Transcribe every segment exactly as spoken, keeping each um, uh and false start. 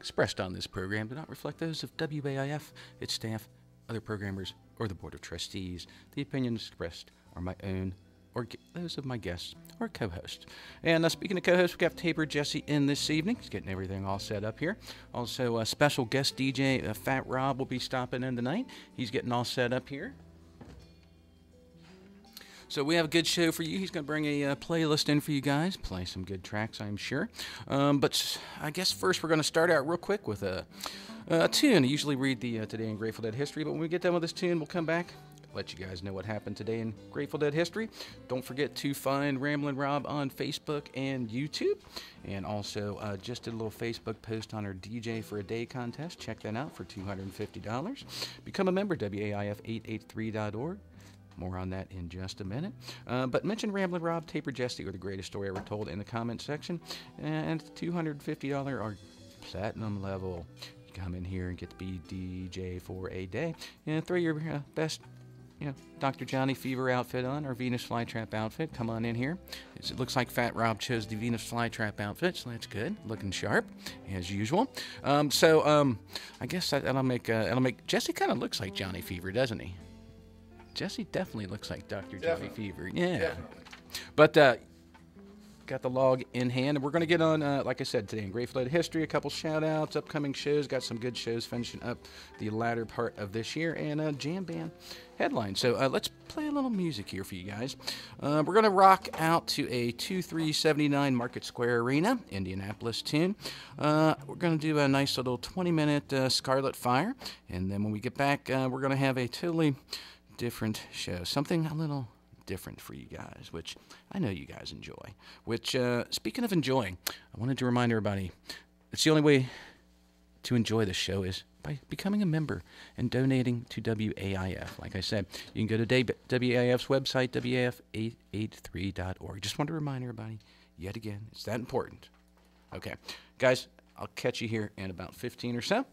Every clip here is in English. expressed on this program do not reflect those of W A I F, its staff, other programmers, or the Board of Trustees. The opinions expressed are my own, or those of my guests, or co-host. And uh, speaking of co-host, we have Taper Jesse in this evening. He's getting everything all set up here. Also, a uh, special guest D J, uh, Phat Rob, will be stopping in tonight. He's getting all set up here. So we have a good show for you. He's going to bring a uh, playlist in for you guys, play some good tracks, I'm sure. Um, but I guess first we're going to start out real quick with a, a tune. I usually read the uh, Today in Grateful Dead history, but when we get done with this tune, we'll come back, let you guys know what happened today in Grateful Dead history. Don't forget to find Ramblin' Rob on Facebook and YouTube. And also uh, just did a little Facebook post on our D J for a Day contest. Check that out for two hundred fifty dollars. Become a member, W A I F eight eight three dot org. More on that in just a minute. Uh, but mention Ramblin' Rob, Taper Jesse, or The Greatest Story Ever Told in the comment section. And two hundred fifty dollars or platinum level. You come in here and get to be D J for a day. And throw your uh, best you know, Doctor Johnny Fever outfit on, or Venus Flytrap outfit. Come on in here. It's, it looks like Phat Rob chose the Venus Flytrap outfit, so that's good. Looking sharp, as usual. Um, so um, I guess that, that'll make... Uh, that'll make Jesse kind of looks like Johnny Fever, doesn't he? Jesse definitely looks like Doctor Johnny Fever. Yeah. Definitely. But uh, got the log in hand, and we're going to get on, uh, like I said, today in Grateful Dead history, a couple shout-outs, upcoming shows, got some good shows finishing up the latter part of this year, and a jam band headline. So uh, let's play a little music here for you guys. Uh, we're going to rock out to a two three seventy-nine Market Square Arena, Indianapolis tune. Uh, we're going to do a nice little twenty-minute uh, Scarlet Fire, and then when we get back, uh, we're going to have a totally... different show, something a little different for you guys, which I know you guys enjoy. Which, uh, speaking of enjoying, I wanted to remind everybody, it's the only way to enjoy the show is by becoming a member and donating to W A I F. Like I said, you can go to W A I F's website, W A I F eight eight three dot org. Just want to remind everybody, yet again, it's that important. Okay, guys, I'll catch you here in about fifteen or so.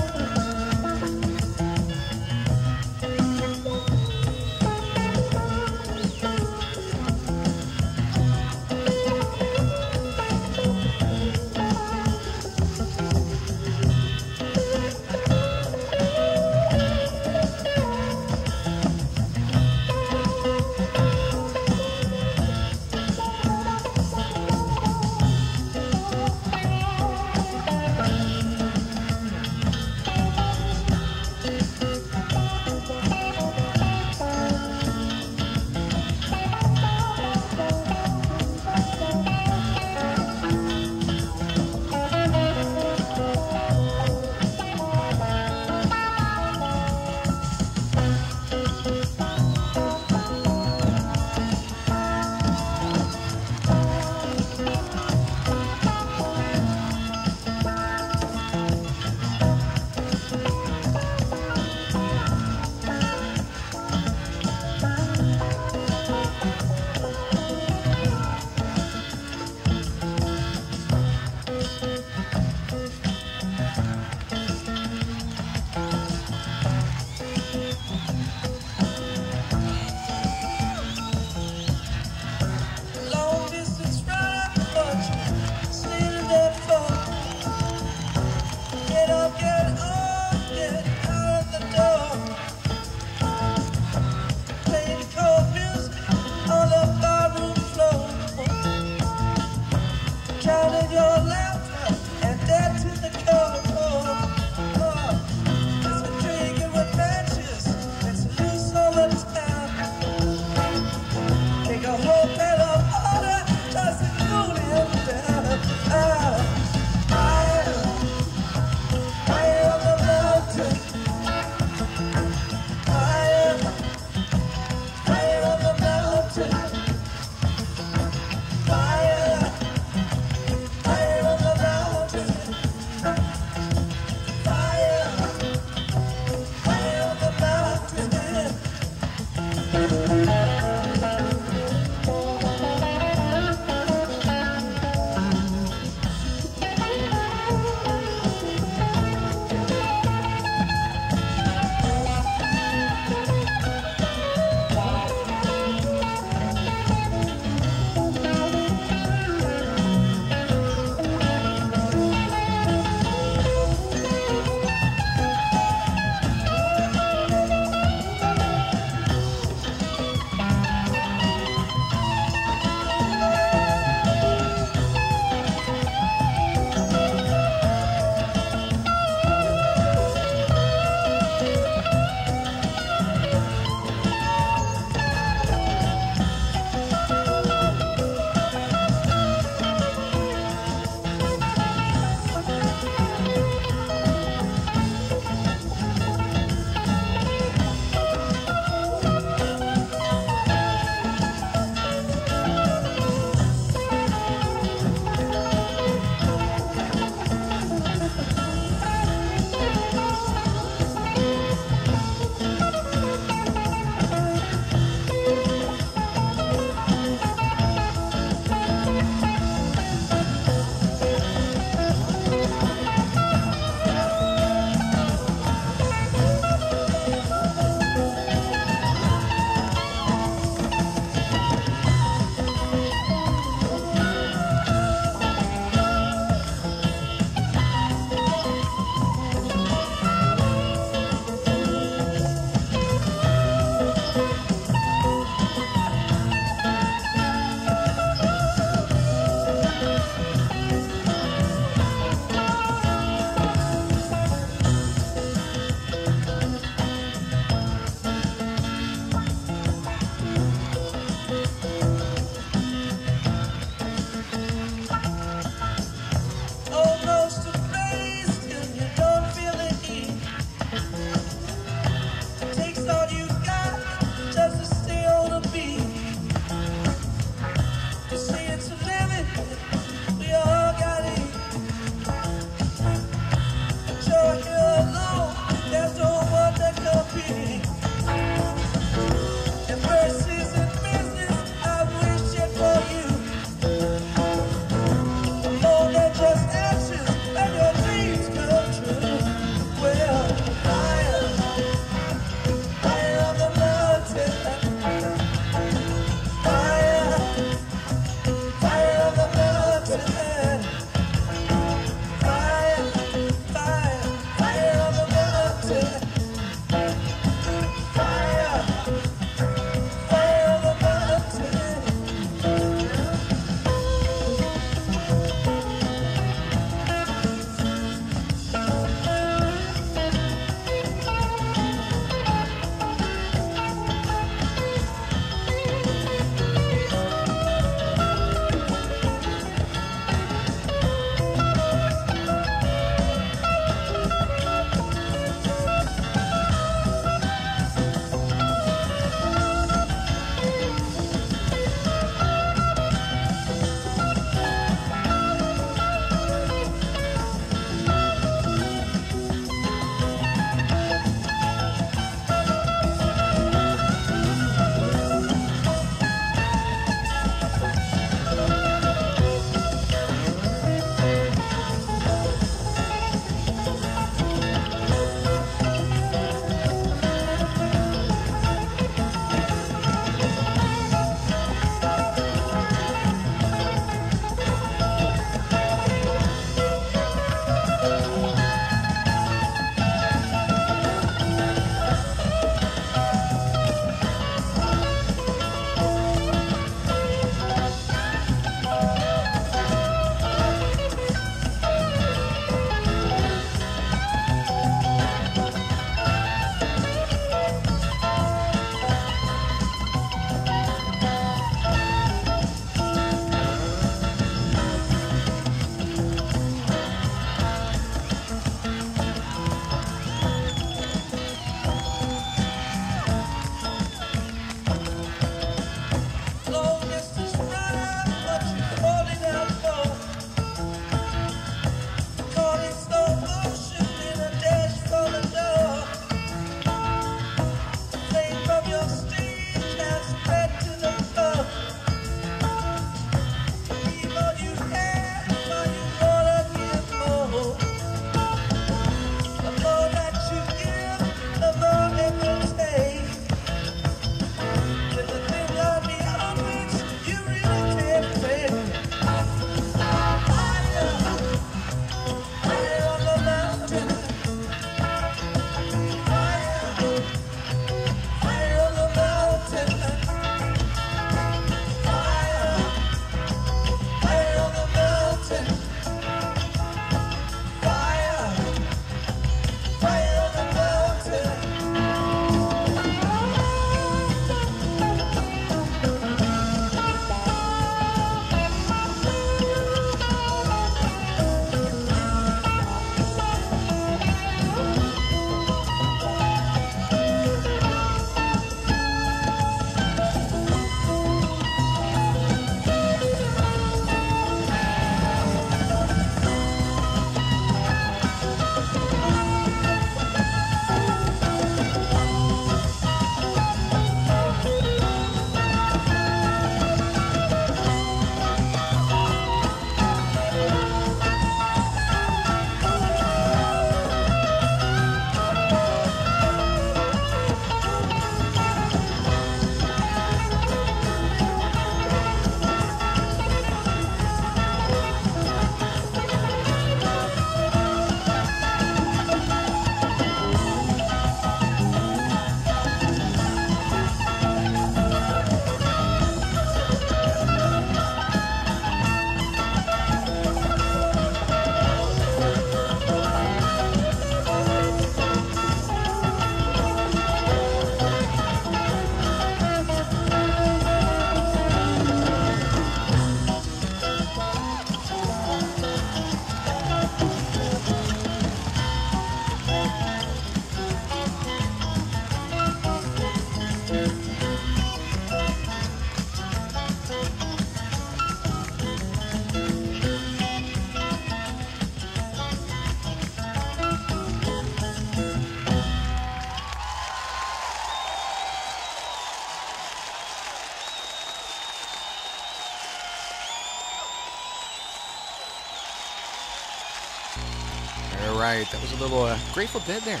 All right, that was a little uh, Grateful Dead there.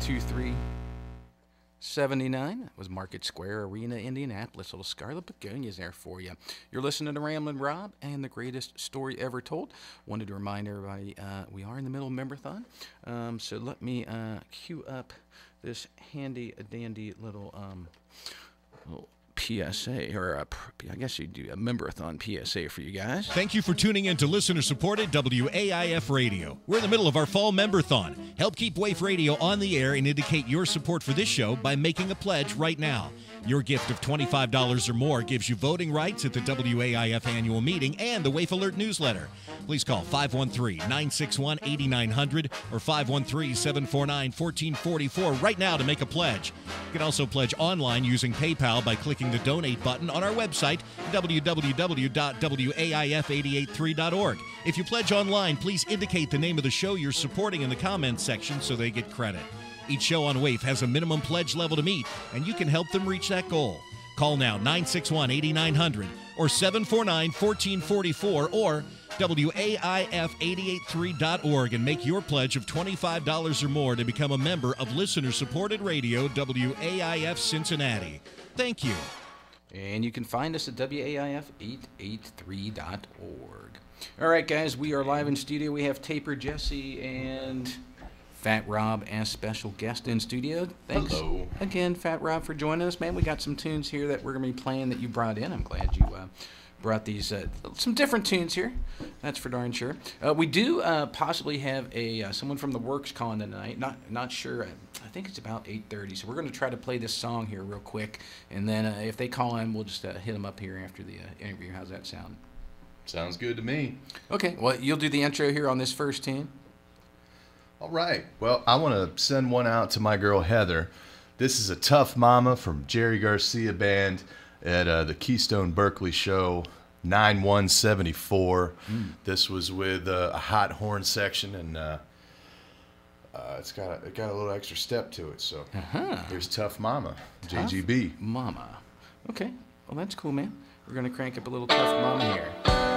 two three seventy-nine. That was Market Square Arena, Indianapolis. Little Scarlet Begonias there for you. You're listening to Ramblin' Rob and The Greatest Story Ever Told. Wanted to remind everybody uh, we are in the middle of Member-thon. Um, so let me uh, cue up this handy-dandy little, um, little P S A, or a, I guess you do a Member-a-thon P S A for you guys. Thank you for tuning in to listener-supported W A I F Radio. We're in the middle of our fall Member-thon. Help keep W A I F Radio on the air and indicate your support for this show by making a pledge right now. Your gift of twenty-five dollars or more gives you voting rights at the W A I F annual meeting and the W A I F Alert newsletter. Please call five one three, nine six one, eight nine zero zero or five one three, seven four nine, one four four four right now to make a pledge. You can also pledge online using PayPal by clicking the donate button on our website, w w w dot waif eight eight three dot org. If you pledge online, please indicate the name of the show you're supporting in the comments section so they get credit. Each show on W A I F has a minimum pledge level to meet, and you can help them reach that goal. Call now, nine six one, eight nine zero zero or seven four nine, one four four four or w a i f eight eight three dot org and make your pledge of twenty-five dollars or more to become a member of listener-supported radio W A I F Cincinnati. Thank you. And you can find us at w a i f eight eight three dot org. All right, guys, we are live in studio. We have Taper Jesse and Phat Rob as special guest in studio. Thanks Hello. Again, Phat Rob, for joining us, man. We got some tunes here that we're gonna be playing that you brought in. I'm glad you uh, brought these uh, some different tunes here. That's for darn sure. Uh, we do uh, possibly have a uh, someone from the Works calling tonight. Not not sure. I, I think it's about eight thirty. So we're gonna try to play this song here real quick, and then uh, if they call in, we'll just uh, hit them up here after the uh, interview. How's that sound? Sounds good to me. Okay. Well, you'll do the intro here on this first tune. All right. Well, I want to send one out to my girl, Heather. This is a tough mama from Jerry Garcia Band at uh, the Keystone Berkeley show, nine one seventy-four. Mm. This was with uh, a hot horn section, and uh, uh, it's got a, it got a little extra step to it. So uh-huh. Here's Tough Mama, tough J G B. Mama. Okay. Well, that's cool, man. We're going to crank up a little Tough Mama here. Alone.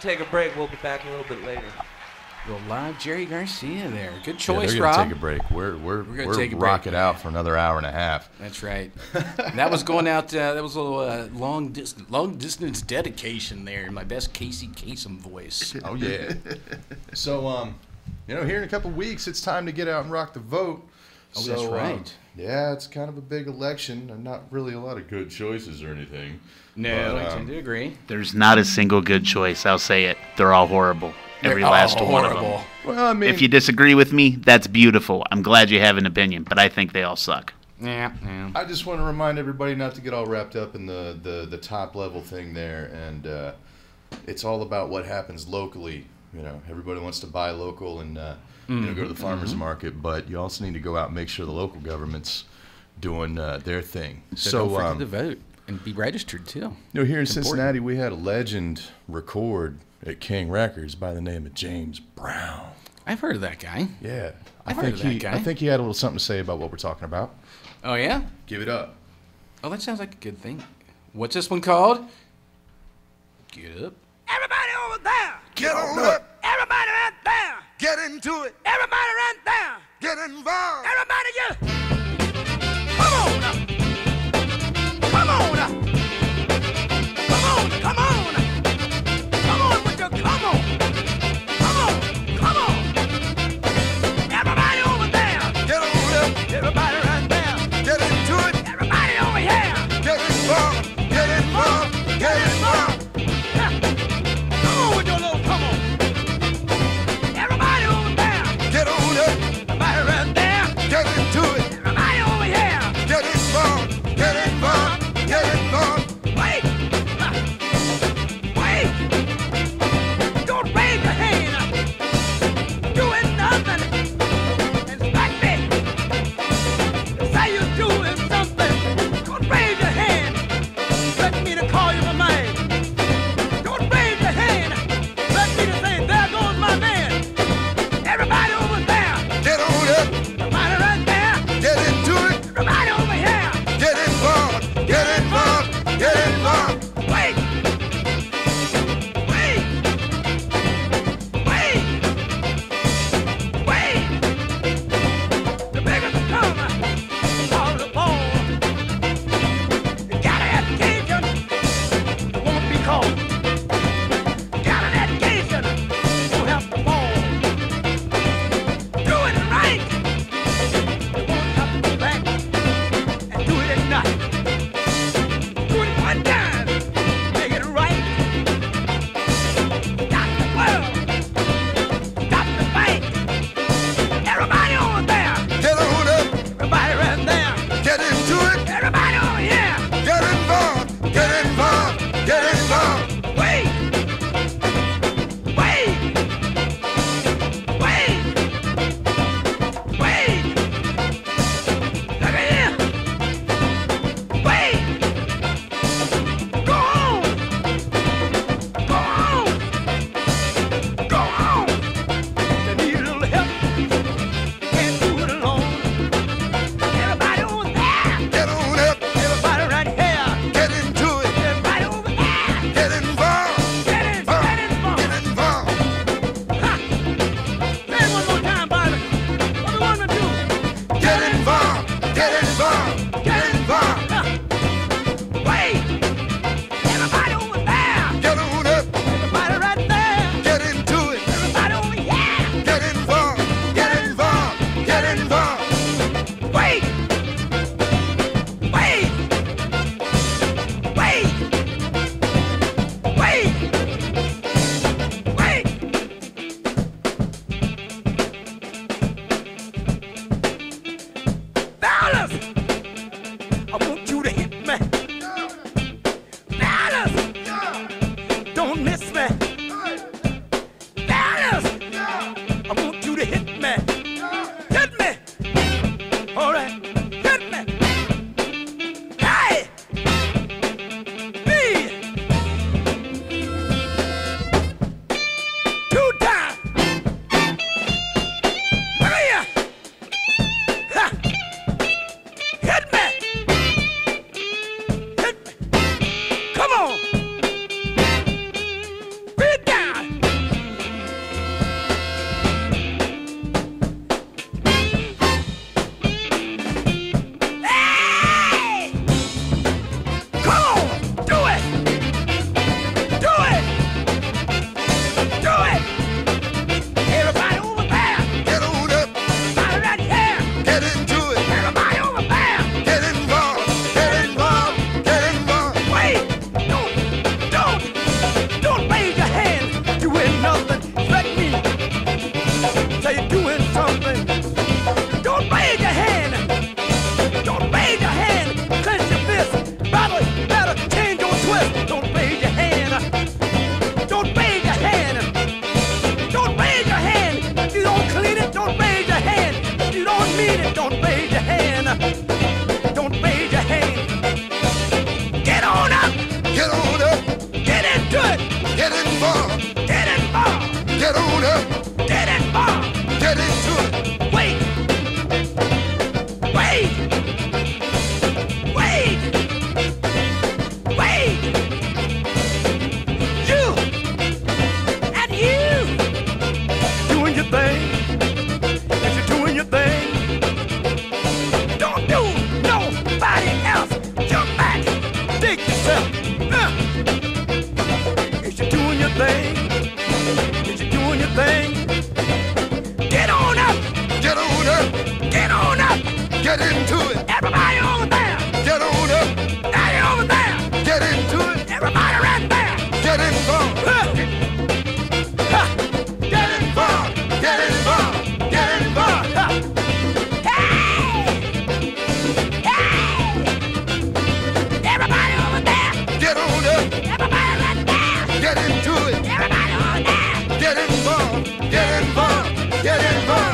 to take a break. We'll be back a little bit later. Well, live Jerry Garcia there. Good choice, yeah, they're gonna Rob. We're going to take a break. We're we're we're, we're take a rock break. It out for another hour and a half. That's right. That was going out. Uh, that was a little uh, long distance long distance dedication there in my best Casey Kasem voice. Oh yeah. So um, you know, here in a couple of weeks, it's time to get out and rock the vote. Oh, so, that's right. Um, yeah, it's kind of a big election, and not really a lot of good choices or anything. No, but, um, I tend to agree. There's not a single good choice. I'll say it. They're all horrible. Every They're last one of them. Well, I mean, if you disagree with me, that's beautiful. I'm glad you have an opinion, but I think they all suck. Yeah, yeah. I just want to remind everybody not to get all wrapped up in the, the, the top level thing there, and uh, it's all about what happens locally. You know, everybody wants to buy local and uh, mm-hmm. you know, go to the farmers mm-hmm. market, but you also need to go out and make sure the local government's doing uh, their thing. So, so don't forget um, to vote and be registered too. You know, here in it's Cincinnati, important. We had a legend record at King Records by the name of James Brown. I've heard of that guy. Yeah. I've heard of that guy. I think he had a little something to say about what we're talking about. Oh, yeah? Give it up. Oh, that sounds like a good thing. What's this one called? Get up. Everybody over there. Get on up. Everybody right there. Get into it. Everybody right there. Get involved. Everybody just. Come on up. Come on up. Come on. Come on. Get into get into it. Everybody over there, get on up. Now you're over there, get into it. Everybody right there, get involved. Get involved, get involved, get involved. Hey! Hey! Everybody over there, get on up. Everybody right there, get into it. Everybody over there, get involved, get involved, get involved.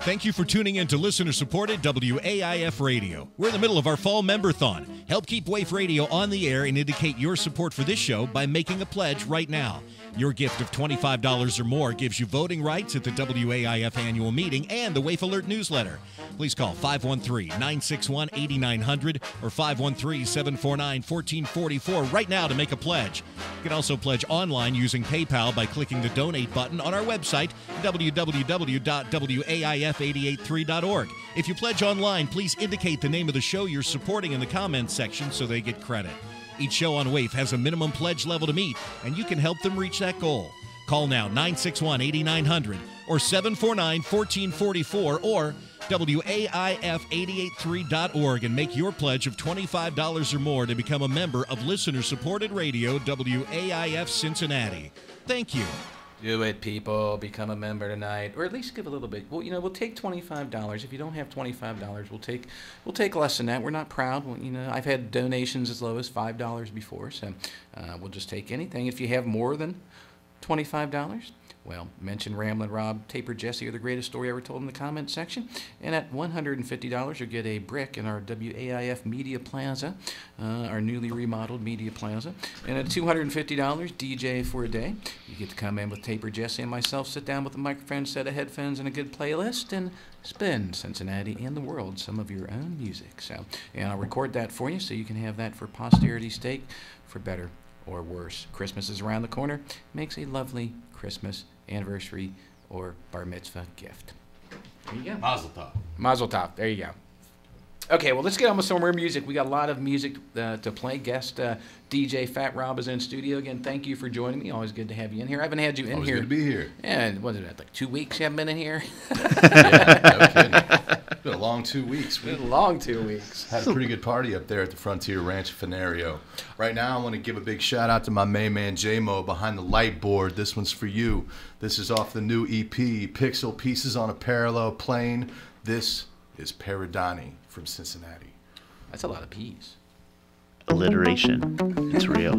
Thank you for tuning in to listener-supported W A I F Radio. We're in the middle of our fall member-thon. Help keep WAIF Radio on the air and indicate your support for this show by making a pledge right now. Your gift of twenty-five dollars or more gives you voting rights at the W A I F annual meeting and the WAIF Alert newsletter. Please call five one three, nine six one, eight nine zero zero or five one three, seven four nine, one four four four right now to make a pledge. You can also pledge online using PayPal by clicking the donate button on our website, w w w dot waif eight eight three dot org. If you pledge online, please indicate the name of the show you're supporting in the comments section so they get credit. Each show on WAIF has a minimum pledge level to meet, and you can help them reach that goal. Call now nine six one, eight nine zero zero or seven four nine, one four four four or W A I F eight eight three dot org and make your pledge of twenty-five dollars or more to become a member of listener-supported radio W A I F Cincinnati. Thank you. Do it, people. Become a member tonight, or at least give a little bit. Well, you know, we'll take twenty-five dollars. If you don't have twenty-five dollars, we'll take we'll take less than that. We're not proud. Well, you know, I've had donations as low as five dollars before, so uh, we'll just take anything. If you have more than twenty-five dollars, well, mention Ramblin' Rob, Taper Jesse, or The Greatest Story Ever Told in the comments section. And at one hundred fifty dollars, you'll get a brick in our W A I F Media Plaza, uh, our newly remodeled Media Plaza. And at two hundred fifty dollars, D J for a day. You get to come in with Taper Jesse and myself, sit down with a microphone, set of headphones, and a good playlist, and spin Cincinnati and the world some of your own music. So, and I'll record that for you so you can have that for posterity's sake, for better or worse. Christmas is around the corner. Makes a lovely Christmas, anniversary, or bar mitzvah gift. There you go. Mazel tov. Mazel tov. There you go. Okay, well, let's get on with some more music. We got a lot of music uh, to play. Guest uh, D J Phat Rob is in studio again. Thank you for joining me. Always good to have you in here. I haven't had you in Always here. Always good to be here. And what is it, like two weeks you haven't been in here? Yeah, no kidding. It's been a long two weeks. It's been a long two weeks. Had a pretty good party up there at the Frontier Ranch Fennario. Right now, I want to give a big shout out to my main man J-Mo behind the light board. This one's for you. This is off the new E P, Pixel Pieces on a Parallel Plane. This is Paradani from Cincinnati. That's a lot of peas. Alliteration. It's real.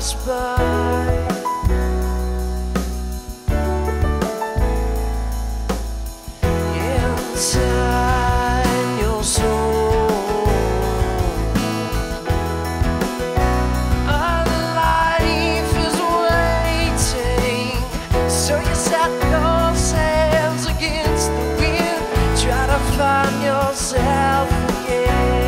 pass by. Inside your soul, a life is waiting. So you set your sails against the wind, try to find yourself again.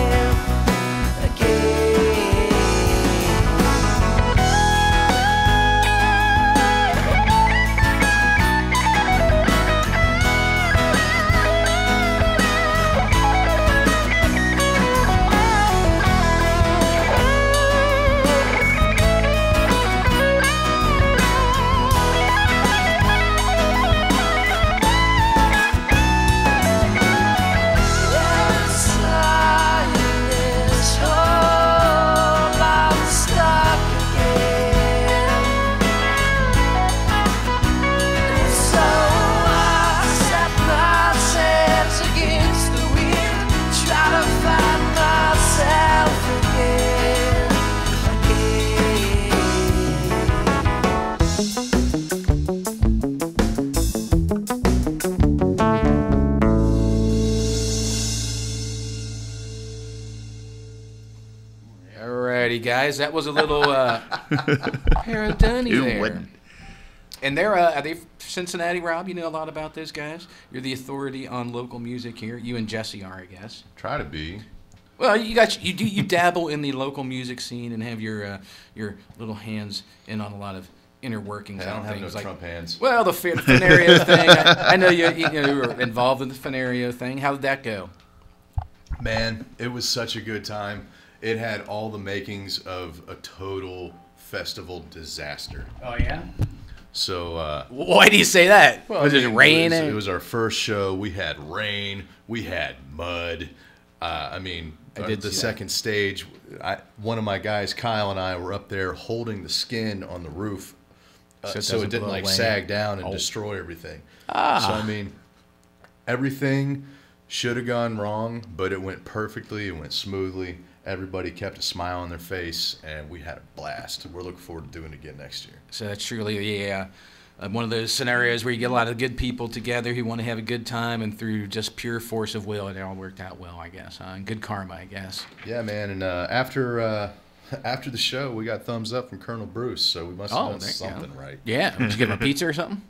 Guys, that was a little uh, Paradani there. Wouldn't. And they're uh, are they Cincinnati, Rob? You know a lot about those guys. You're the authority on local music here. You and Jesse are, I guess. Try to be. Well, you got you do you dabble in the local music scene and have your uh, your little hands in on a lot of inner workings. I don't have no like, Trump hands. Well, the Fennario thing. I, I know you you, know, you were involved in the Fennario thing. How did that go? Man, it was such a good time. It had all the makings of a total festival disaster. Oh, yeah? So, uh... why do you say that? Well, was it raining? It, it was our first show. We had rain. We had mud. Uh, I mean, I did the second that. stage, I, one of my guys, Kyle, and I were up there holding the skin on the roof uh, so it, so it didn't, like, land. sag down and oh. destroy everything. Ah. So, I mean, everything should have gone wrong, but it went perfectly. It went smoothly. Everybody kept a smile on their face, and we had a blast. We're looking forward to doing it again next year. So that's truly, yeah, uh, one of those scenarios where you get a lot of good people together who want to have a good time, and through just pure force of will, it all worked out well, I guess. Huh? And good karma, I guess. Yeah, man. And uh, after uh, after the show, we got thumbs up from Colonel Bruce, so we must have oh, done something right. Yeah. Did you give him a pizza or something?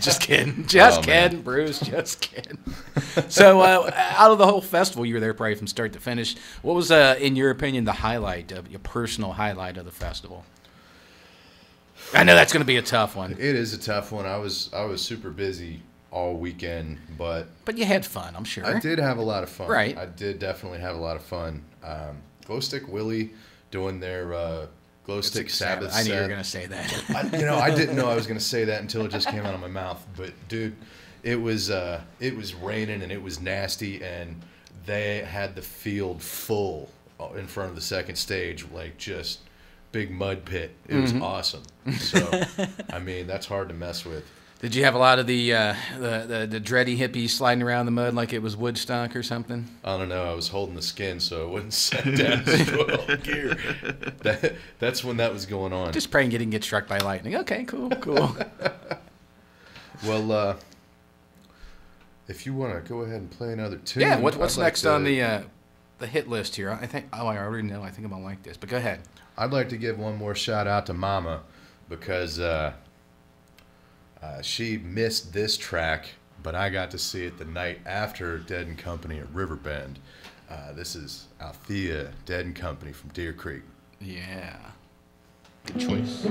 Just kidding. Just oh, kidding, man. Bruce. Just kidding. So uh, out of the whole festival, you were there probably from start to finish. What was, uh, in your opinion, the highlight, of, your personal highlight of the festival? I know that's going to be a tough one. It is a tough one. I was I was super busy all weekend, but... But you had fun, I'm sure. I did have a lot of fun. Right. I did definitely have a lot of fun. Um, Glow Stick Willie doing their... Uh, Glow Stick Sabbath. I knew you were going to say that. I, you know, I didn't know I was going to say that until it just came out of my mouth. But, dude, it was uh, it was raining and it was nasty, and they had the field full in front of the second stage, like just big mud pit. It mm-hmm. was awesome. So, I mean, that's hard to mess with. Did you have a lot of the, uh, the, the the dready hippies sliding around the mud like it was Woodstock or something? I don't know. I was holding the skin so it wouldn't set down as well. Gear. That, that's when that was going on. Just praying you didn't get struck by lightning. Okay, cool, cool. Well, uh, if you want to go ahead and play another tune. Yeah, what, what's I'd next like to, on the uh, the hit list here? I think. Oh, I already know. I think I'm going to like this, but go ahead. I'd like to give one more shout out to Mama because... Uh, Uh, she missed this track, but I got to see it the night after Dead and Company at Riverbend. Uh, this is Althea, Dead and Company from Deer Creek. Yeah. Good choice.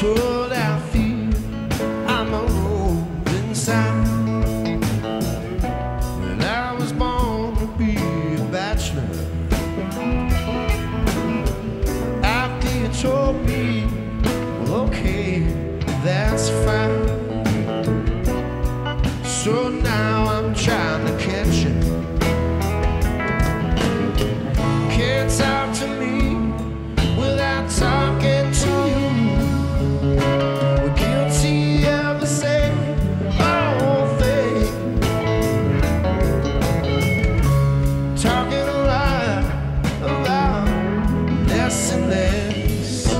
control I feel. I'm alone inside. And I was born to be a bachelor. After you told me, well, okay, that's fine. So now I'm trying to catch you. Can't talk to me without talking to you. We're guilty of the same old thing. Talking a lot about less and less,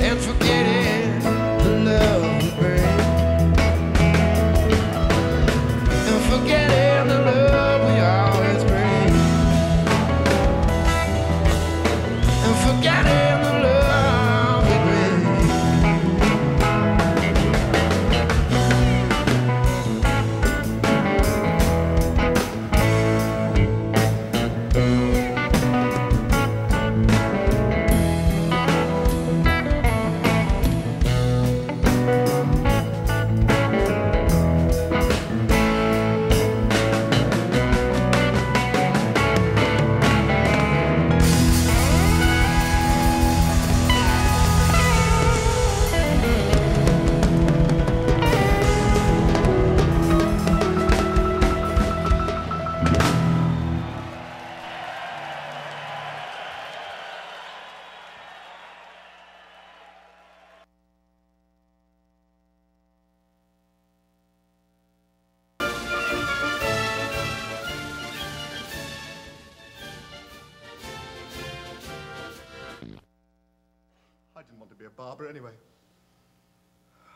and forgetting the love we bring, and forgetting the love we always bring, and forgetting.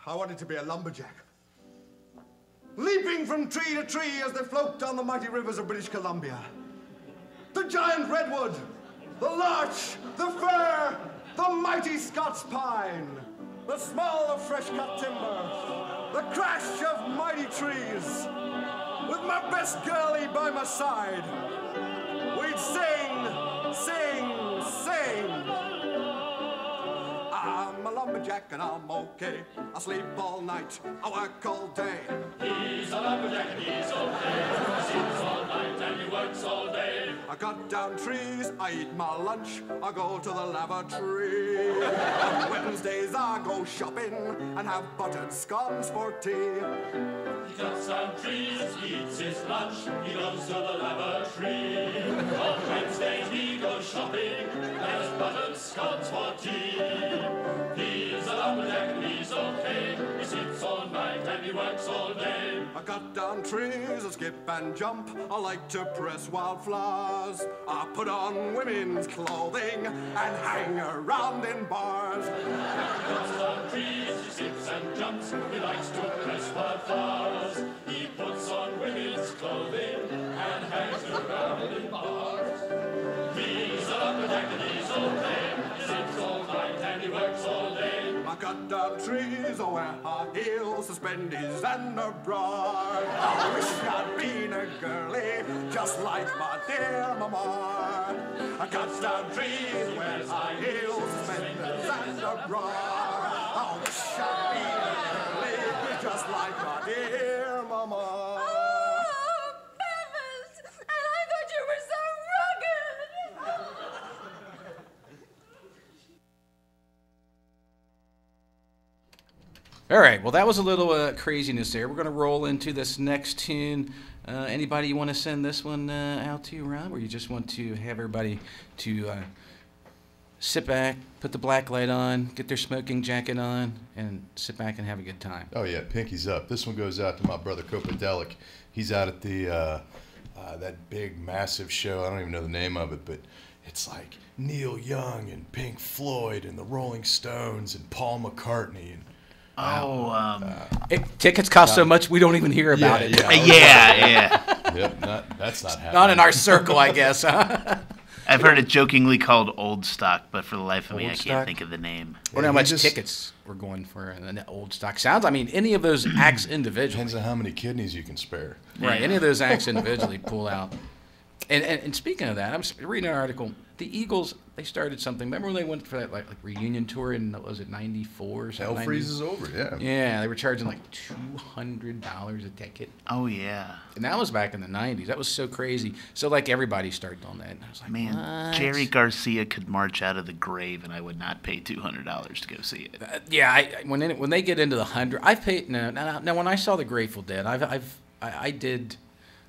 I wanted to be a lumberjack, leaping from tree to tree as they float down the mighty rivers of British Columbia. The giant redwood, the larch, the fir, the mighty Scots pine, the smell of fresh-cut timber, the crash of mighty trees. With my best girlie by my side, we'd sing, sing, sing. I'm a lumberjack and I'm okay. I sleep all night, I work all day. He's a lumberjack and he's okay. He sleeps all night and he works all day. I cut down trees, I eat my lunch, I go to the lavatory. On Wednesdays I go shopping and have buttered scones for tea. He cuts down trees, he eats his lunch, he goes to the lavatory. On Wednesdays he goes shopping and has buttered scones for tea. He's a lumberjack and he's okay. He sleeps all night and he works all day. I cut down trees, I skip and jump. I like to press wildflowers. I put on women's clothing and hang around in bars. He cuts down trees, he skips and jumps. He likes to press wildflowers. He puts on women's clothing and hangs around in bars. He's a lumberjack and he's okay. He works all day. I cut down trees, I wear high heels, suspendies and a bra. I wish I'd been a girlie, just like my dear mama. I cut down trees, wear high heels, suspendies and a bra. I wish I'd been a girlie, just like my dear mama. All right, well, that was a little uh, craziness there. We're going to roll into this next tune. Uh, anybody you want to send this one uh, out to, Rob, or you just want to have everybody to uh, sit back, put the black light on, get their smoking jacket on, and sit back and have a good time? Oh, yeah, pinkies up. This one goes out to my brother, Cope Delic. He's out at the uh, uh, that big, massive show. I don't even know the name of it, but it's like Neil Young and Pink Floyd and the Rolling Stones and Paul McCartney and... Oh, um, uh, it, tickets cost uh, so much we don't even hear about yeah, it. Yeah, yeah. yeah. Yep, not, that's not happening. Not in our circle, I guess. Huh? I've heard it jokingly called Old Stock, but for the life of old me, I can't stock? think of the name. Yeah, I wonder how much just, tickets we're going for in Old Stock. Sounds, I mean, any of those acts individually. Depends on how many kidneys you can spare. Right, yeah. Any of those acts individually pull out. And, and, and speaking of that, I'm reading an article The Eagles, they started something. Remember when they went for that like, like reunion tour in, was it ninety-four or something? Hell freezes over, yeah. Yeah, they were charging like two hundred dollars a ticket. Oh, yeah. And that was back in the nineties. That was so crazy. So, like, everybody started on that. And I was like, man, what? Jerry Garcia could march out of the grave, and I would not pay two hundred dollars to go see it. Uh, yeah, I, I, when in, when they get into the hundred, I paid, no, no, no, when I saw the Grateful Dead, I've, I've, I, I did...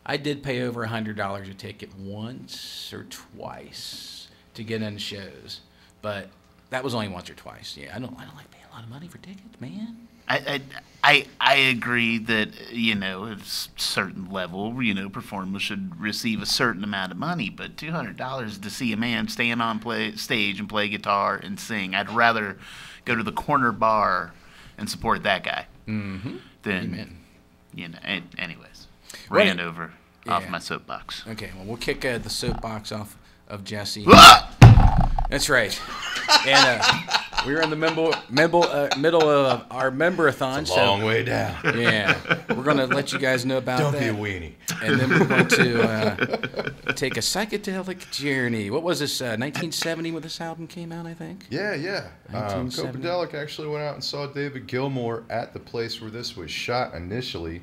I did pay over one hundred dollars a ticket once or twice to get into shows, but that was only once or twice. Yeah, I don't, I don't like paying a lot of money for tickets, man. I, I, I agree that, you know, at a certain level, you know, performers should receive a certain amount of money, but two hundred dollars to see a man stand on play, stage and play guitar and sing, I'd rather go to the corner bar and support that guy mm-hmm. than, Amen. you know, anyways. Ran well, over yeah. off my soapbox. Okay, well, we'll kick uh, the soapbox off of Jesse. That's right. And uh, we were in the memble, memble, uh, middle of our member-a-thon. It's a long so, way down. Yeah. We're going to let you guys know about Don't that. Don't be a weenie. And then we're going to uh, take a psychedelic journey. What was this, uh, nineteen seventy when this album came out, I think? Yeah, yeah. Um, Cope Delic actually went out and saw David Gilmour at the place where this was shot initially.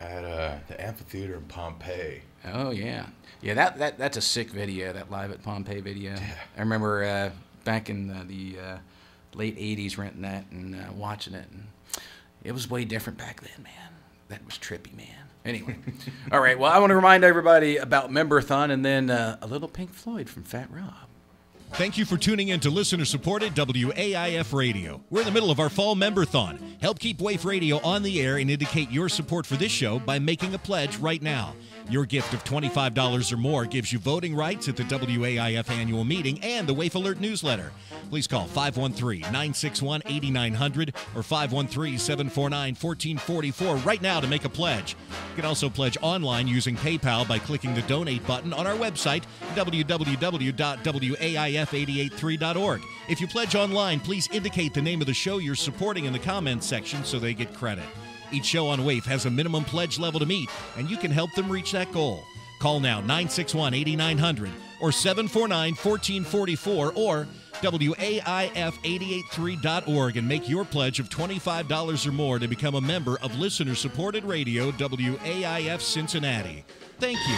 At uh, the amphitheater in Pompeii. Oh, yeah. Yeah, that, that that's a sick video, that Live at Pompeii video. Yeah. I remember uh, back in the, the uh, late eighties renting that and uh, watching it. And it was way different back then, man. That was trippy, man. Anyway. All right, well, I want to remind everybody about Member-a-thon and then uh, a little Pink Floyd from Phat Rob. Thank you for tuning in to listener-supported W A I F Radio. We're in the middle of our fall member-thon. Help keep WAIF Radio on the air and indicate your support for this show by making a pledge right now. Your gift of twenty-five dollars or more gives you voting rights at the W A I F annual meeting and the WAIF Alert newsletter. Please call five one three, nine six one, eight nine zero zero or five one three, seven four nine, one four four four right now to make a pledge. You can also pledge online using PayPal by clicking the donate button on our website, w w w dot waif eight eight three dot org. If you pledge online, please indicate the name of the show you're supporting in the comments section so they get credit. Each show on WAIF has a minimum pledge level to meet, and you can help them reach that goal. Call now nine six one, eight nine zero zero or seven four nine, one four four four or w a i f eight eight three dot org and make your pledge of twenty-five dollars or more to become a member of listener-supported radio W A I F Cincinnati. Thank you.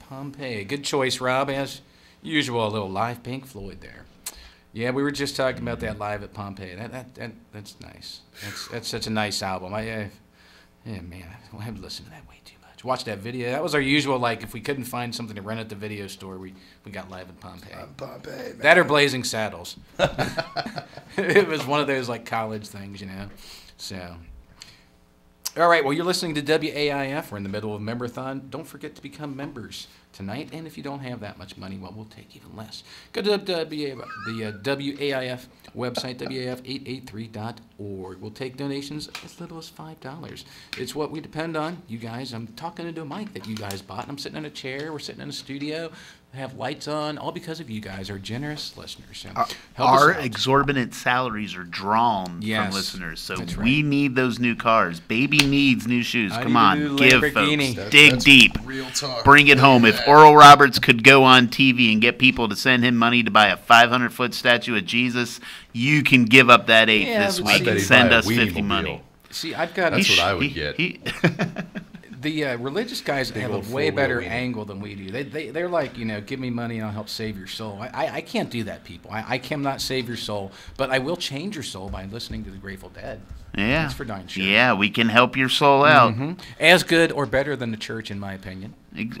by Pompeii. Good choice, Rob. As usual, a little live Pink Floyd there. Yeah, we were just talking about that live at Pompeii. That that, that that's nice. That's that's such a nice album. I, I yeah man, I have listened to that way too much. Watched that video. That was our usual. Like if we couldn't find something to rent at the video store, we we got live at Pompeii. Uh, Pompeii, man. That or Blazing Saddles. It was one of those like college things, you know. So. All right, well, you're listening to W A I F. We're in the middle of Member-a-thon. Don't forget to become members tonight. And if you don't have that much money, well, we'll take even less. Go to the uh, W A I F website, W A I F eight eight three dot org. We'll take donations as little as five dollars. It's what we depend on, you guys. I'm talking into a mic that you guys bought. I'm sitting in a chair. We're sitting in a studio. We have lights on, all because of you guys, our generous listeners. So help our us exorbitant salaries are drawn yes, from listeners, so right. we need those new cars. Baby needs new shoes. I Come on, give, folks. That, Dig deep. Real talk. Bring it home. If Oral Roberts could go on T V and get people to send him money to buy a five hundred foot statue of Jesus, you can give up that eight yeah, this week and send us fifty money. See, I've got That's he, what I would he, get. He, the uh, religious guys have a way better weed. angle than we do. They, they, they're like, you know, give me money and I'll help save your soul. I, I, I can't do that, people. I, I cannot save your soul, but I will change your soul by listening to the Grateful Dead. Yeah. That's for darn sure. Yeah, we can help your soul out. Mm-hmm. As good or better than the church, in my opinion.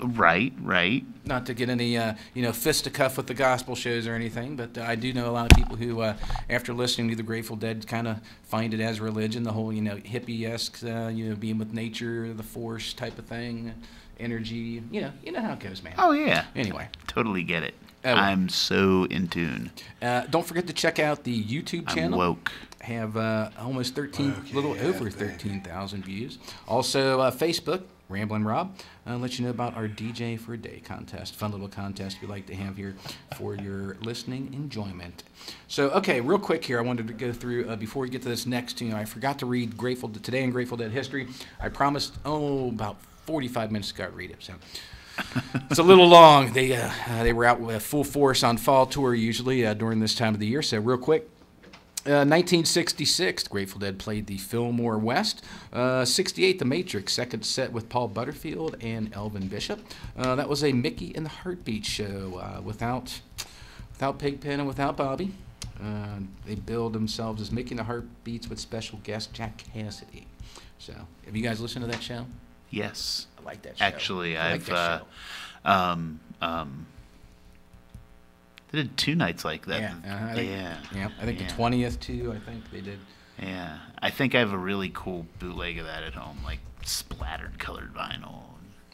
Right, right. Not to get any, uh, you know, fisticuff with the gospel shows or anything, but uh, I do know a lot of people who, uh, after listening to the Grateful Dead, kind of find it as religion, the whole, you know, hippie-esque, uh, you know, being with nature, the force type of thing, energy. You know, you know how it goes, man. Oh, yeah. Anyway. Totally get it. Oh, I'm so in tune. Uh, don't forget to check out the YouTube channel. I'm woke. Have uh, almost thirteen, okay, little yeah, over thirteen thousand views. Also, uh, Facebook, Ramblin' Rob, uh, let you know about our D J for a Day contest. Fun little contest we like to have here for your listening enjoyment. So, okay, real quick here, I wanted to go through, uh, before we get to this next, you know, I forgot to read Grateful Today in Grateful Dead History. I promised, oh, about forty-five minutes ago I'd read it, so... It's a little long. They uh, uh, they were out with full force on fall tour usually uh, during this time of the year. So real quick, uh, nineteen sixty-six, Grateful Dead played the Fillmore West. Uh, sixty-eight, The Matrix, second set with Paul Butterfield and Elvin Bishop. Uh, that was a Mickey and the Heartbeat show uh, without without Pigpen and without Bobby. Uh, they billed themselves as Mickey and the Heartbeats with special guest Jack Cassidy. So have you guys listened to that show? Yes. I like that show. Actually, I I've like uh, um, um, they did two nights like that. Yeah, uh, I think, yeah. yeah. I think yeah. the twentieth too. I think they did. Yeah, I think I have a really cool bootleg of that at home, like splattered colored vinyl.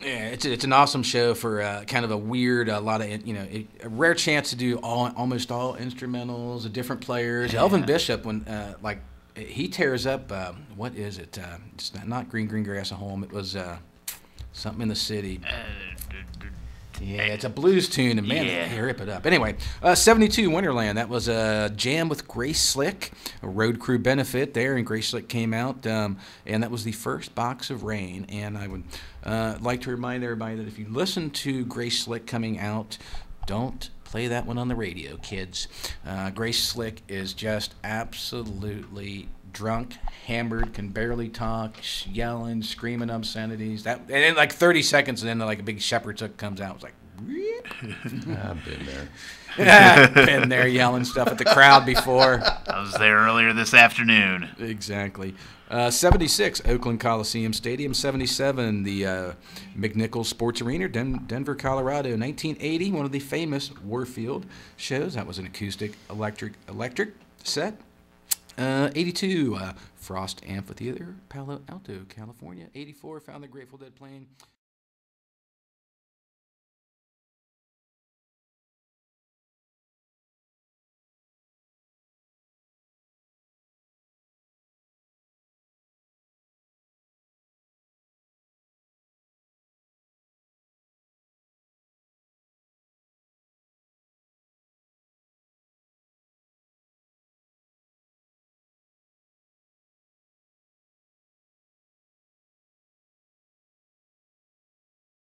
Yeah, it's a, it's an awesome show for uh, kind of a weird, a lot of you know, a, a rare chance to do all almost all instrumentals, different players. Yeah. Elvin Bishop when uh, like. He tears up, um, what is it? Uh, it's not, not Green Green Grass at Home. It was uh, something in the city. Yeah, it's a blues tune, and man, yeah. they rip it up. Anyway, uh, seventy-two, Winterland. That was a jam with Grace Slick, a road crew benefit there, and Grace Slick came out, um, and that was the first Box of Rain. And I would uh, like to remind everybody that if you listen to Grace Slick coming out, don't play that one on the radio, kids. Uh, Grace Slick is just absolutely drunk, hammered, can barely talk, yelling, screaming obscenities. That and in like thirty seconds, and then like a big shepherd's hook comes out. It's like, I've been there. I've been there yelling stuff at the crowd before. I was there earlier this afternoon. Exactly. Uh, seventy-six, Oakland Coliseum Stadium. seventy-seven, the uh, McNichols Sports Arena, Den Denver, Colorado. nineteen eighty, one of the famous Warfield shows. That was an acoustic, electric, electric set. Uh, eighty-two, uh, Frost Amphitheater, Palo Alto, California. eighty-four, found the Grateful Dead playing.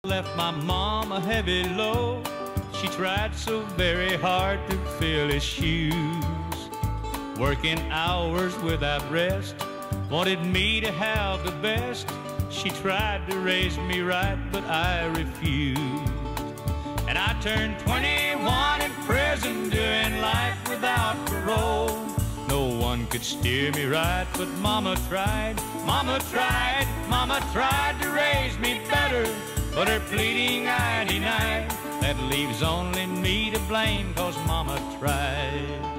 Left my mom a heavy load. She tried so very hard to fill his shoes. Working hours without rest. Wanted me to have the best. She tried to raise me right, but I refused. turned twenty-one in prison, doing life without parole. No one could steer me right, but Mama tried, Mama tried, Mama tried to raise me better, but her pleading I denied. That leaves only me to blame, cause Mama tried.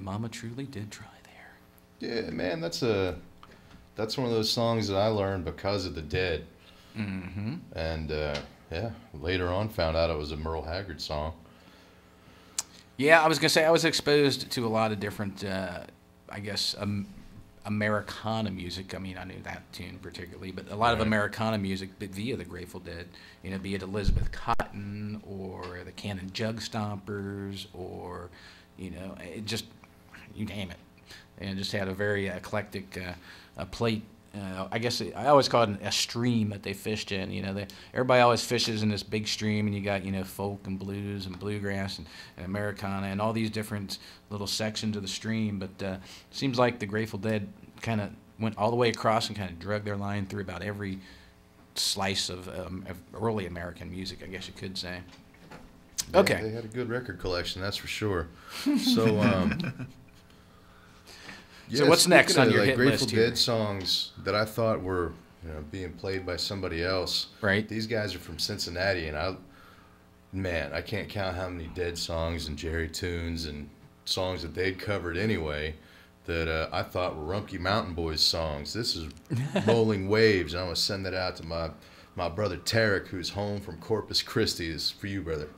Mama truly did try there. Yeah, man, that's a that's one of those songs that I learned because of the Dead. Mm-hmm. And uh, yeah, later on found out it was a Merle Haggard song. Yeah, I was gonna say I was exposed to a lot of different, uh, I guess, um, Americana music. I mean, I knew that tune particularly, but a lot right. of Americana music via the Grateful Dead. You know, be it Elizabeth Cotton or the Cannon Jug Stompers or, you know, it just. You name it, and just had a very eclectic uh, a plate. Uh, I guess it, I always call it a stream that they fished in. You know, they, everybody always fishes in this big stream, and you got you know folk and blues and bluegrass and, and Americana and all these different little sections of the stream. But uh, it seems like the Grateful Dead kind of went all the way across and kind of drug their line through about every slice of, um, of early American music, I guess you could say. Yeah, okay, they had a good record collection, that's for sure. So. Um, Yeah, so what's next on your like hit Grateful list here? Dead songs that I thought were you know, being played by somebody else. Right. These guys are from Cincinnati, and I, man, I can't count how many Dead songs and Jerry tunes and songs that they'd covered anyway that uh, I thought were Rumpke Mountain Boys songs. This is Rolling Waves, and I'm going to send that out to my, my brother Tarek, who's home from Corpus Christi. It's for you, brother.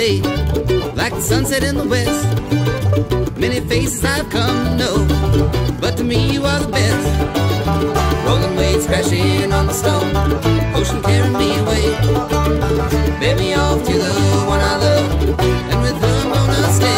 away, like the sunset in the west. Many faces I've come to know, but to me you are the best. Rolling waves crashing on the stone, ocean carrying me away. Bear me off to the one I love, and with her I'm gonna stay.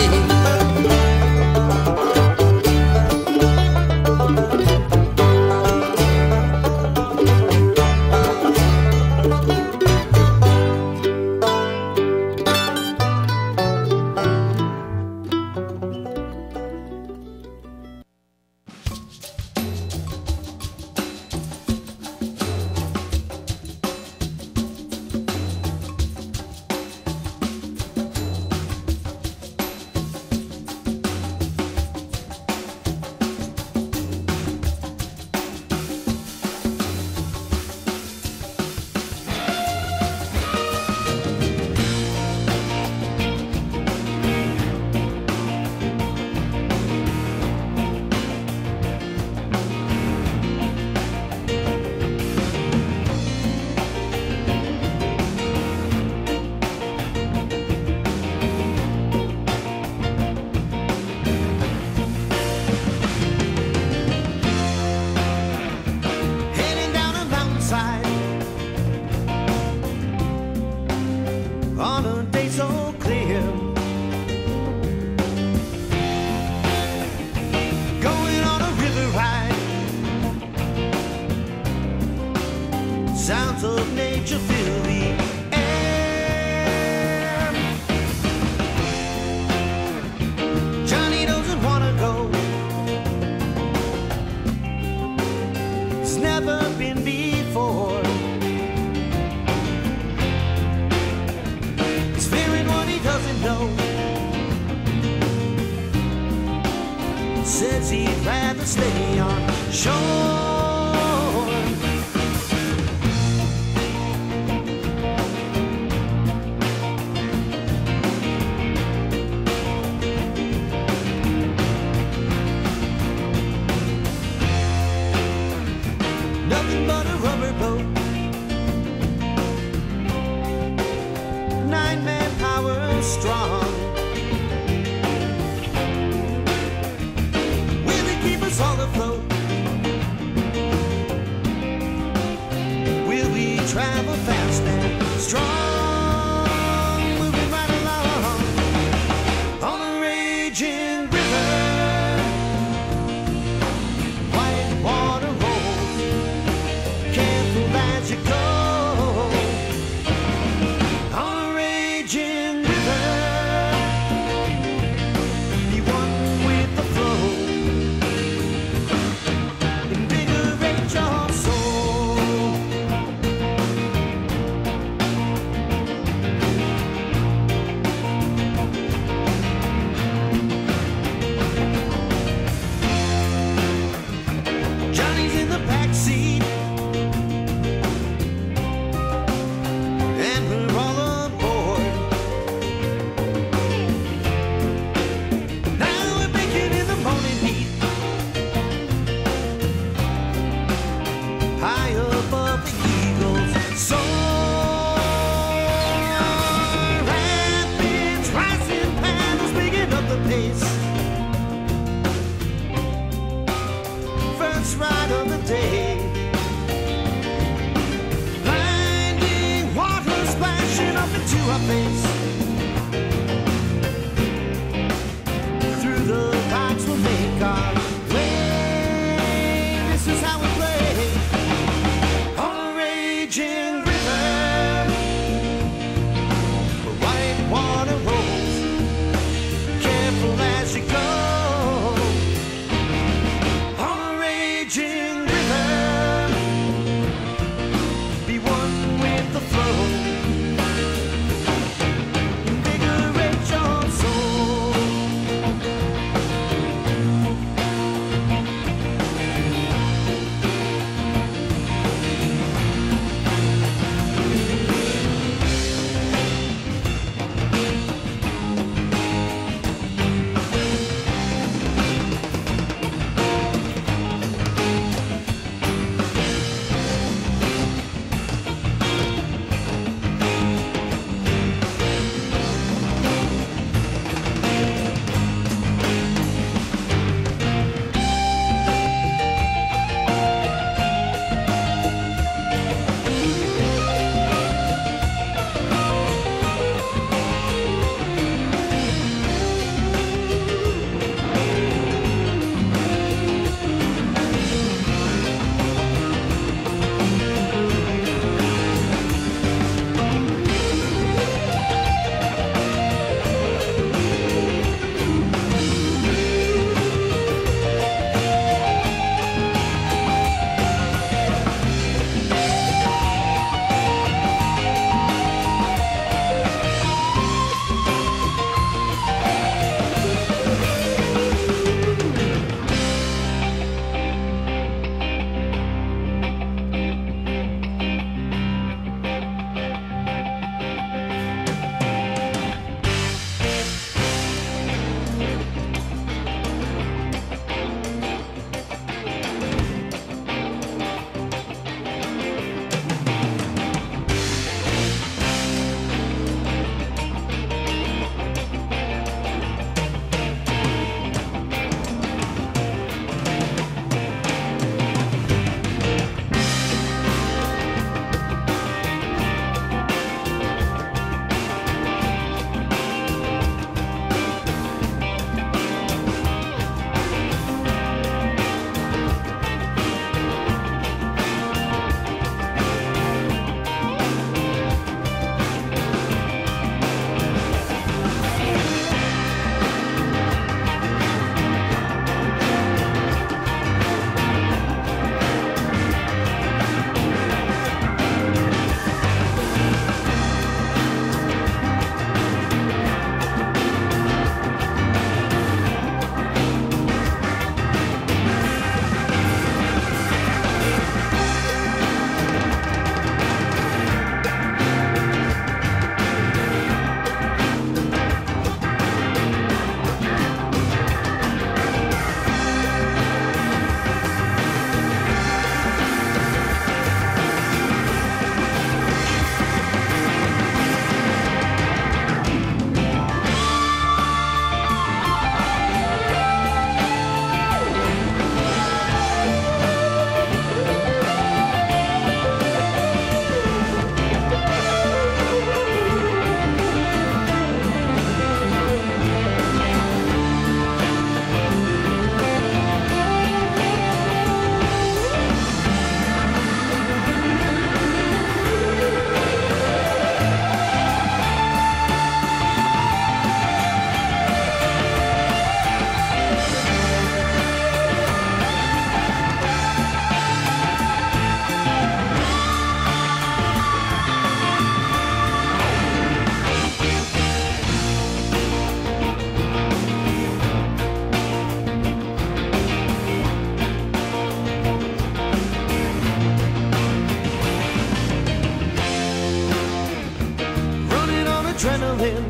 adrenaline.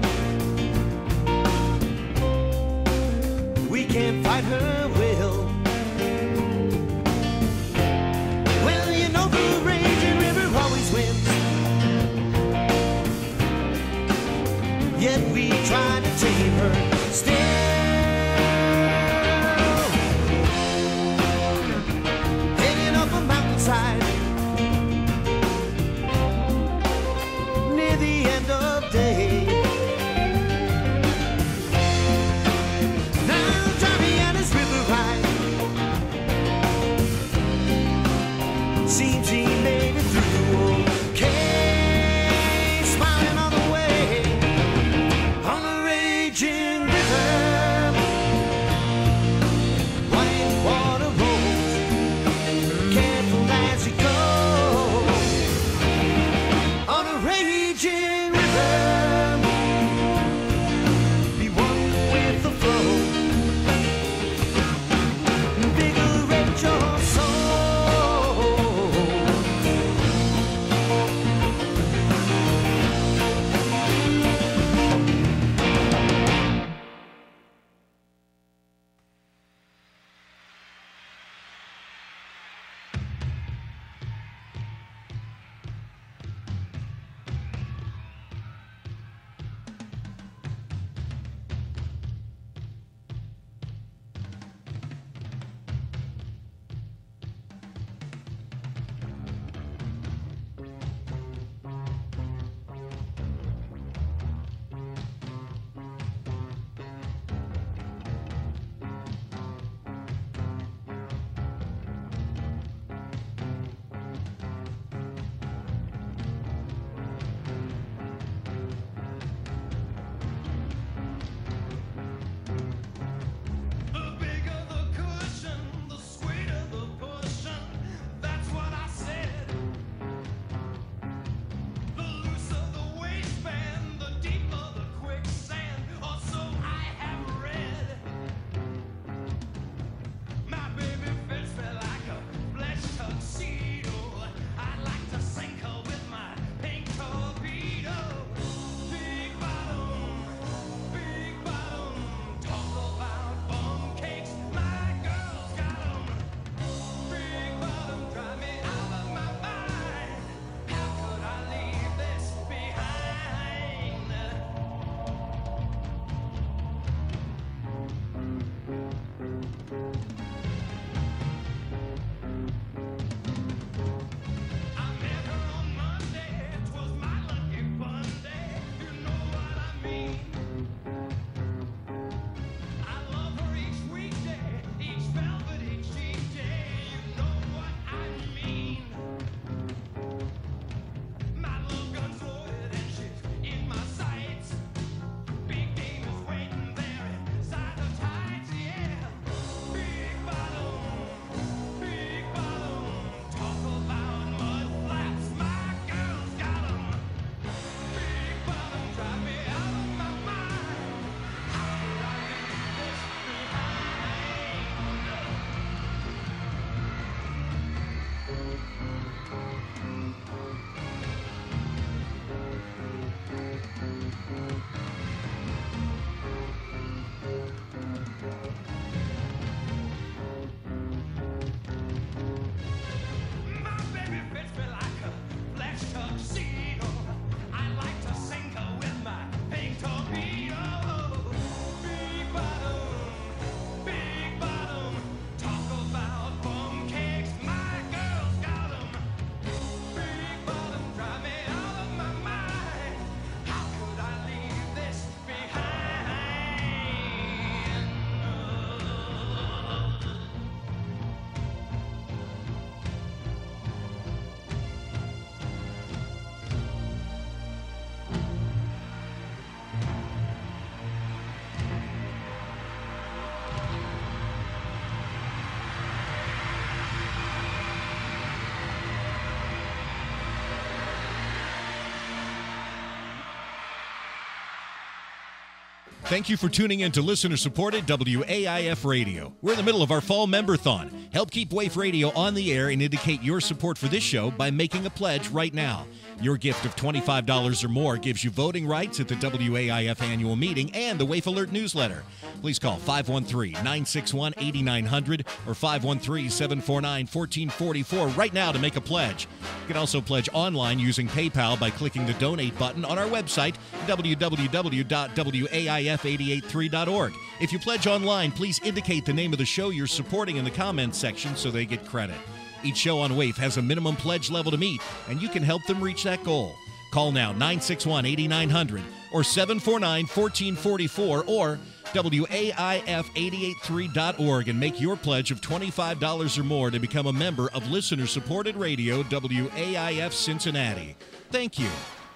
We can't fight her will. Well, you know the raging river always wins, yet we try to tame her still. Thank you for tuning in to listener-supported W A I F Radio. We're in the middle of our fall member-thon. Help keep WAIF Radio on the air and indicate your support for this show by making a pledge right now. Your gift of twenty-five dollars or more gives you voting rights at the W A I F annual meeting and the WAIF Alert newsletter. Please call five one three, nine six one, eight nine zero zero or five one three, seven four nine, one four four four right now to make a pledge. You can also pledge online using PayPal by clicking the donate button on our website, w w w dot waif eight eight three dot org. If you pledge online, please indicate the name of the show you're supporting in the comments section so they get credit. Each show on WAIF has a minimum pledge level to meet, and you can help them reach that goal. Call now, nine six one, eight nine zero zero or seven four nine, one four four four or w a i f eight eight three dot org and make your pledge of twenty-five dollars or more to become a member of listener-supported radio W A I F Cincinnati. Thank you.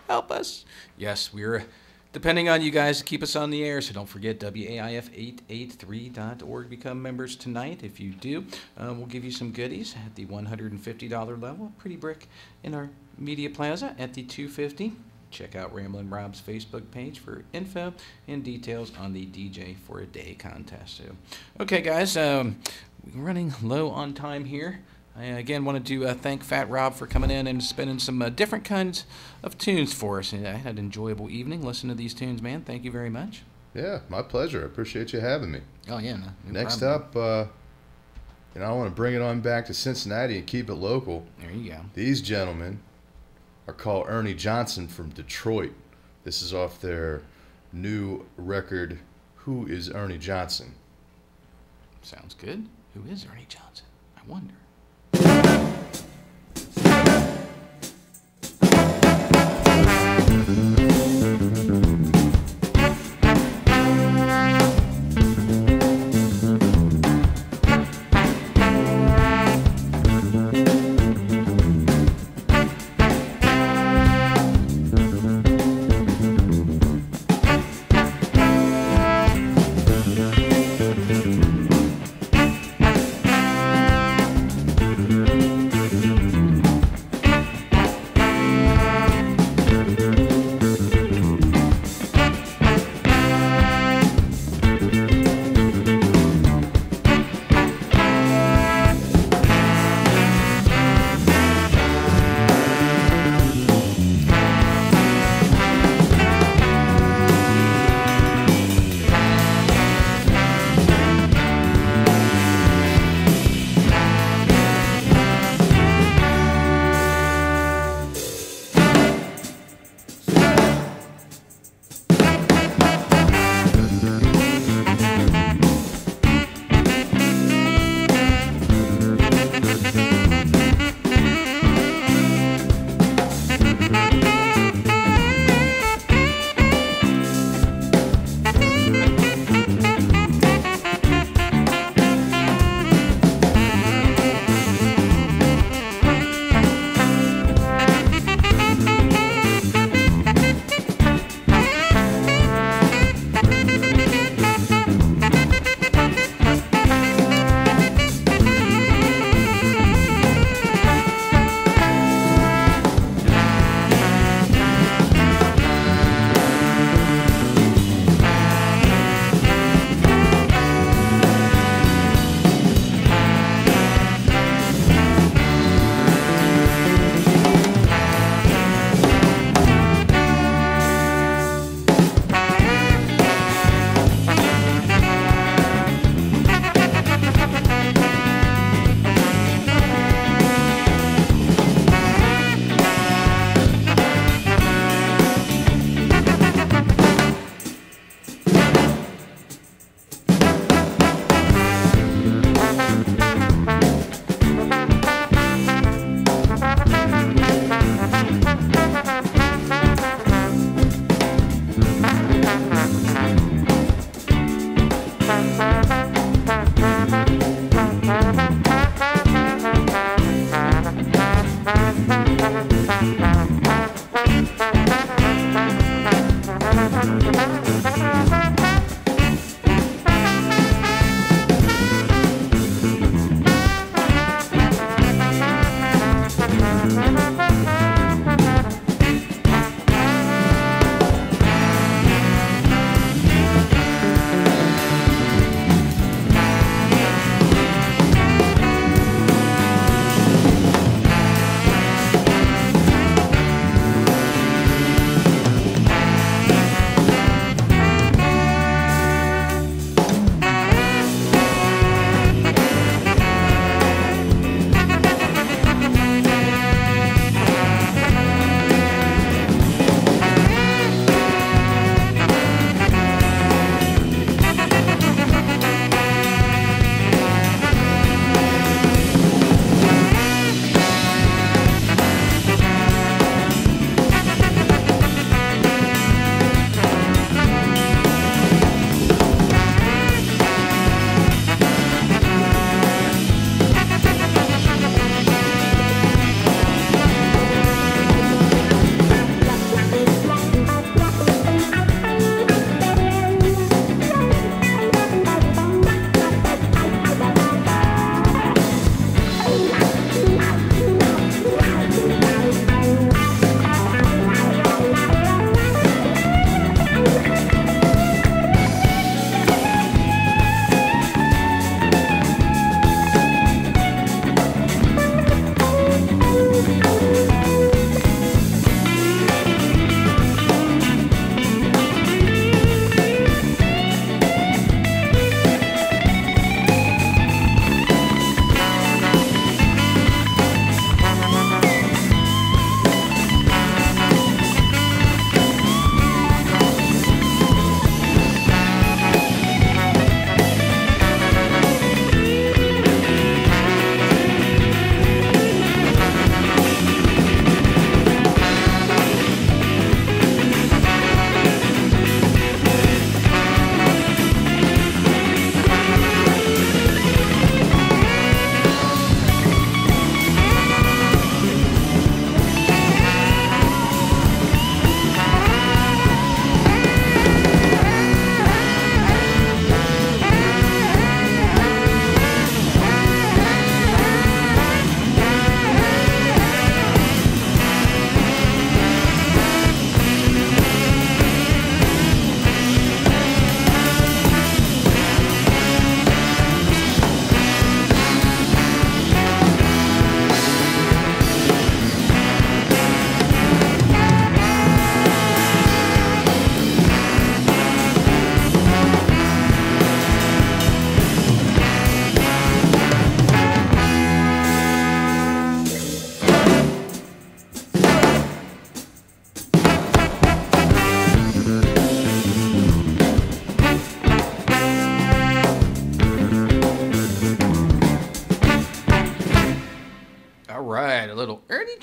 Help us. Yes, we're depending on you guys to keep us on the air, so don't forget w a i f eight eight three dot org. Become members tonight. If you do, uh, we'll give you some goodies at the one hundred fifty dollars level. Pretty brick in our media plaza at the two hundred fifty dollars. Check out Ramblin' Rob's Facebook page for info and details on the D J for a Day contest. So, okay, guys, um, we're running low on time here. I, again, wanted to uh, thank Phat Rob for coming in and spinning some uh, different kinds of tunes for us. And I had an enjoyable evening listening to these tunes, man. Thank you very much. Yeah, my pleasure. I appreciate you having me. Oh, yeah. No, no Next problem. up, uh, you know, I want to bring it on back to Cincinnati and keep it local. There you go. These gentlemen are called Ernie Johnson from Detroit. This is off their new record, Who is Ernie Johnson? Sounds good. Who is Ernie Johnson? I wonder. Thank you.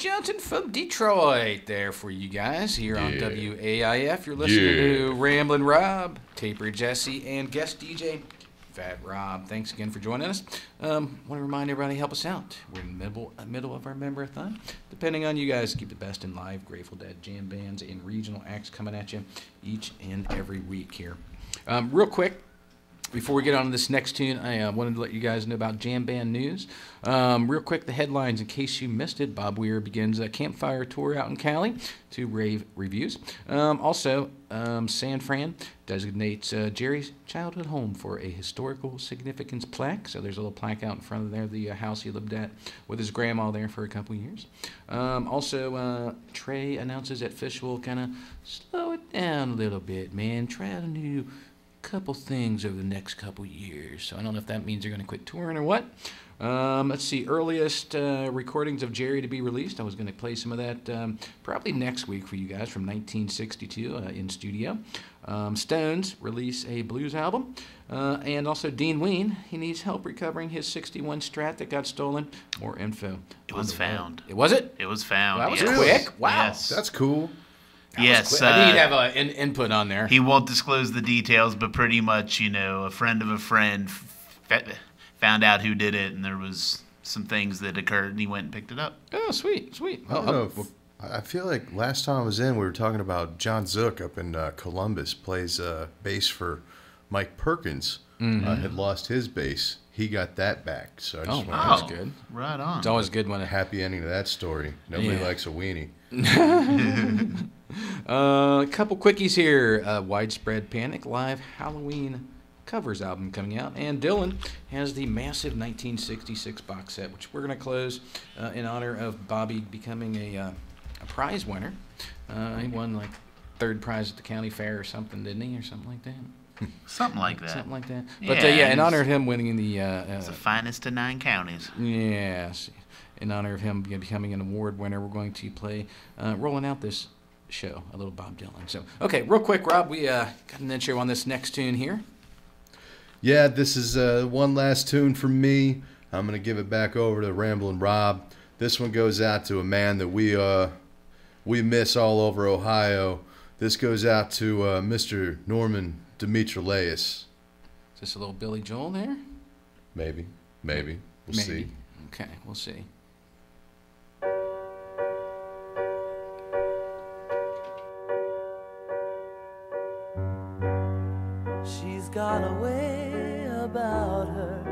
Johnson from Detroit there for you guys here yeah. on W A I F. You're listening yeah. to Ramblin' Rob, Taper Jesse, and guest D J Phat Rob. Thanks again for joining us. Um, want to remind everybody, help us out. We're in the middle, middle of our member-a-thon. Depending on you guys, keep the best in live Grateful Dead jam bands and regional acts coming at you each and every week here. Um, real quick, before we get on to this next tune, I uh, wanted to let you guys know about Jam Band News. Um, real quick, the headlines, in case you missed it, Bob Weir begins a campfire tour out in Cali to rave reviews. Um, also, um, San Fran designates uh, Jerry's childhood home for a historical significance plaque. So there's a little plaque out in front of there, the uh, house he lived at with his grandma there for a couple years. Um, also, uh, Trey announces that Fish will kind of slow it down a little bit, man. Try a new... couple things over the next couple years. So I don't know if that means they're going to quit touring or what. Um, let's see, earliest uh, recordings of Jerry to be released. I was going to play some of that um, probably next week for you guys from nineteen sixty-two uh, in studio. Um, Stones release a blues album. Uh, and also Dean Ween, he needs help recovering his sixty-one Strat that got stolen. More info. It was found. It was it? It was found. Well, that yes. was quick. Wow. Yes. That's cool. That yes, uh, I think he'd have a, an input on there. He won't disclose the details, but pretty much, you know, a friend of a friend f found out who did it, and there was some things that occurred, and he went and picked it up. Oh, sweet, sweet. I, don't well, know if, I feel like last time I was in, we were talking about John Zook up in uh, Columbus, plays uh, bass for Mike Perkins. Mm-hmm. uh, had lost his bass. He got that back. So I just oh, wow. That's good. Right on. It's always good when a happy ending to that story. Nobody yeah. likes a weenie. Uh, a couple quickies here. Uh, Widespread Panic live Halloween covers album coming out, and Dylan has the massive nineteen sixty-six box set, which we're going to close uh, in honor of Bobby becoming a, uh, a prize winner. Uh, he won like third prize at the county fair or something, didn't he, or something like that? Something like that. Something like that. But yeah, uh, yeah in honor of him winning the uh, uh, it's the finest of nine counties. Yes. In honor of him becoming an award winner, we're going to play uh, rolling out this show a little Bob Dylan. So okay, real quick, Rob, we uh, got an intro on this next tune here. Yeah, this is uh, one last tune from me. I'm gonna give it back over to Ramblin' Rob. This one goes out to a man that we uh, we miss all over Ohio. This goes out to uh, Mister Norman Demetrileus. Is this a little Billy Joel there? Maybe, maybe. We'll maybe. see. Okay, we'll see. She's got a way about her.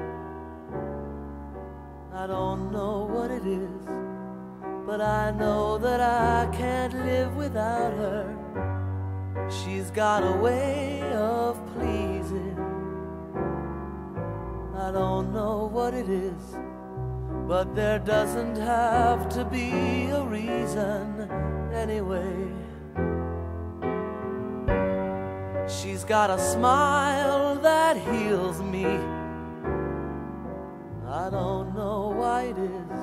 I don't know what it is, but I know that I can't live without her. She's got a way of pleasing. I don't know what it is, but there doesn't have to be a reason anyway. She's got a smile that heals me. I don't know why it is,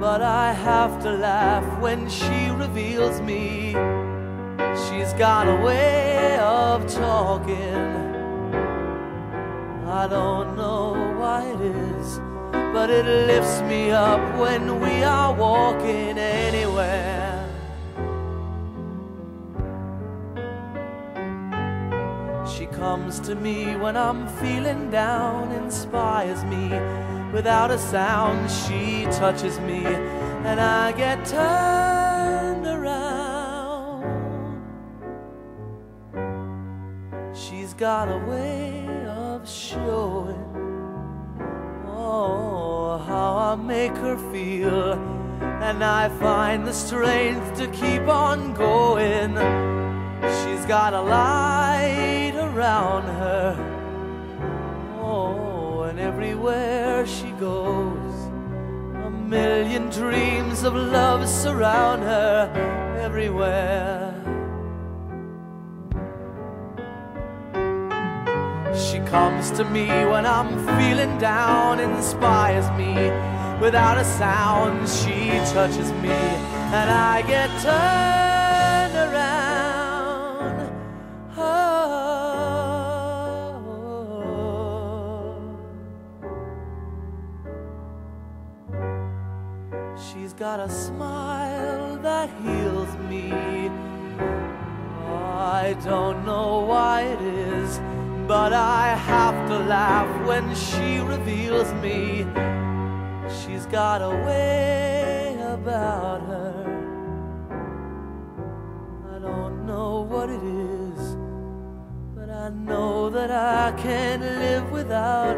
but I have to laugh when she reveals me. She's got a way of talking. I don't know why it is, but it lifts me up when we are walking anywhere. She comes to me when I'm feeling down, inspires me without a sound. She touches me and I get turned around. She's got a way of showing, oh, how I make her feel, and I find the strength to keep on going. She's got a light around her, oh, and everywhere she goes, a million dreams of love surround her everywhere. She comes to me when I'm feeling down, inspires me without a sound. She touches me and I get turned around. Oh. She's got a smile me. I don't know why it is, but I have to laugh when she reveals me. She's got a way about her. I don't know what it is, but I know that I can't live without